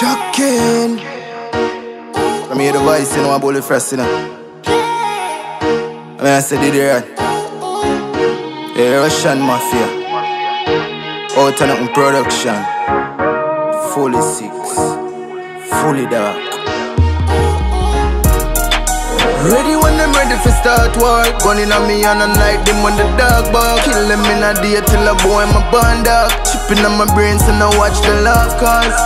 Shocking. I hear the voice, you know, I'm bully fresh, you know. I mean, I said, did you hear it? The Russian Mafia. Outta Nothing Production. Fully six. Fully dark. Ready when I'm ready for start war. Gun in on me and I like them on the dog bar. Kill them in a day till a boy my band up. Chipping on my brains and I watch the love cause.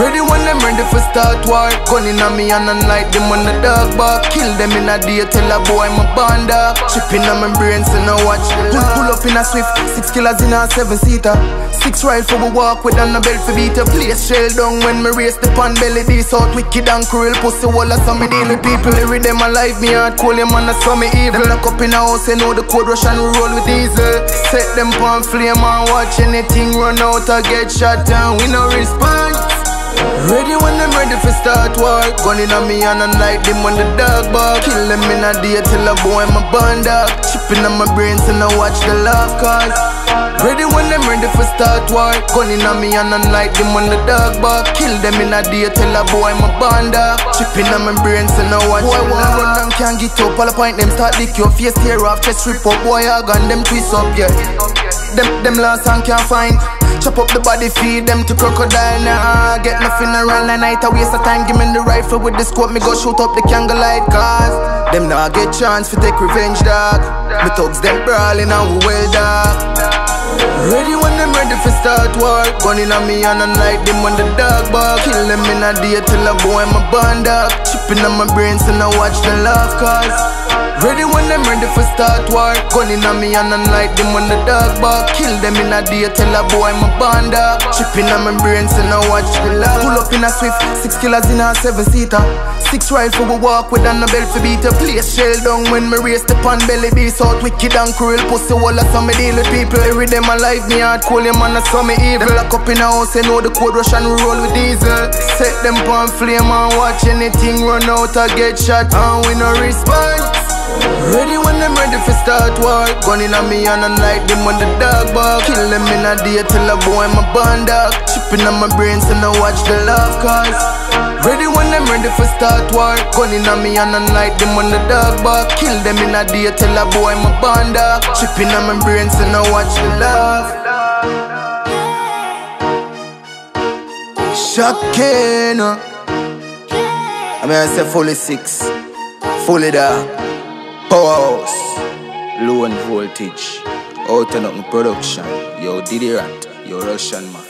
Ready when I'm ready for start war. Gun in on me and I like them on the dog bar. Kill them in a day till a boy my band up. Chipping on my brains and I watch the love. Pull up in a swift, 6 killers in a 7-seater. 6 rifle we walk with and a belt for beater. Place shell down when me race the pan belly. This out wicked and cruel pussy wall of some me daily people. Every them alive me hard call them and I saw me evil. Them lock up in a house and know the code rush and we roll with diesel. Set them pan flame and watch anything run out or get shot down. We no respond. Ready when I'm ready for start war. Gun in on me and I like them on the dog bar. Kill them in a day till a boy my band up. Chipping on my brains and I watch the love cause. Ready when I'm ready for start war. Gun in on me and I like them on the dog bar. Kill them in a day till a boy my band up. Chipping on my brains and I watch the love. Boy wanna run down can't get up. All the point them start lick your face tear off. Chest rip up boy I gun them twist up yeah. Them lost and can't find. Chop up the body, feed them to crocodile. Nah, get no funeral and night. I waste of time, give me the rifle with the scope. Me go shoot up the candle light cause them nah get chance for take revenge, dog. Me thugs them brawling and we well, dog. Ready when I'm ready for start war. Gun in on me and I like them on the dog bar. Kill them in a day till a boy my band up. Chipping on my brains and I watch the love cause. Ready when I'm ready for start war. Gun in on me and I like them on the dog bar. Kill them in a day till a boy my band up. Chipping on my brains and I watch the love. Pull up in a swift, 6 killers in a 7-seater. 6 rifle we walk with and a belt for beater. Place shell down when me race the pan belly. This out wicked and cruel pussy wall of some me deal with people. Every them alive me hard call them and I saw me evil. Them lock up in a house and know the code rush and we roll with diesel. Set them pan flame and watch anything run out or get shot and we no respond. Ready when I'm ready for start war. Gun in on me and I like them on the dog bar. Kill them in a day till a boy my band up. Chipping on my brains and I watch the love cause. Ready when I'm ready for start war. Gun in on me and I like them on the dog bar. Kill them in a day till a boy my band up. Chipping on my brains and I watch the love. Shocking. I mean I say fully six. Fully dark. Powerhouse, low and voltage, Outta Nothing Production, yo Diddy Rat, yo Russian Mafia.